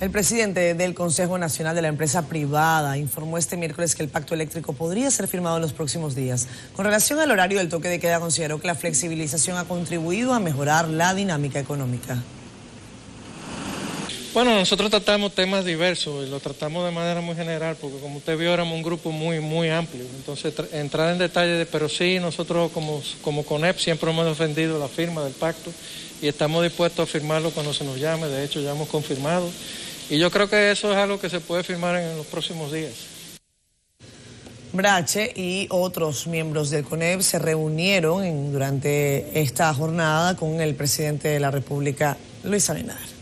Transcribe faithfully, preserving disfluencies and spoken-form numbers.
El presidente del Consejo Nacional de la Empresa Privada informó este miércoles que el Pacto Eléctrico podría ser firmado en los próximos días. Con relación al horario del toque de queda, consideró que la flexibilización ha contribuido a mejorar la dinámica económica. Bueno, nosotros tratamos temas diversos y lo tratamos de manera muy general, porque como usted vio, éramos un grupo muy muy amplio. Entonces, entrar en detalle, de, pero sí, nosotros como, como CONEP siempre hemos defendido la firma del pacto y estamos dispuestos a firmarlo cuando se nos llame. De hecho, ya hemos confirmado. Y yo creo que eso es algo que se puede firmar en los próximos días. Brache y otros miembros del CONEP se reunieron en, durante esta jornada con el presidente de la República, Luis Abinader.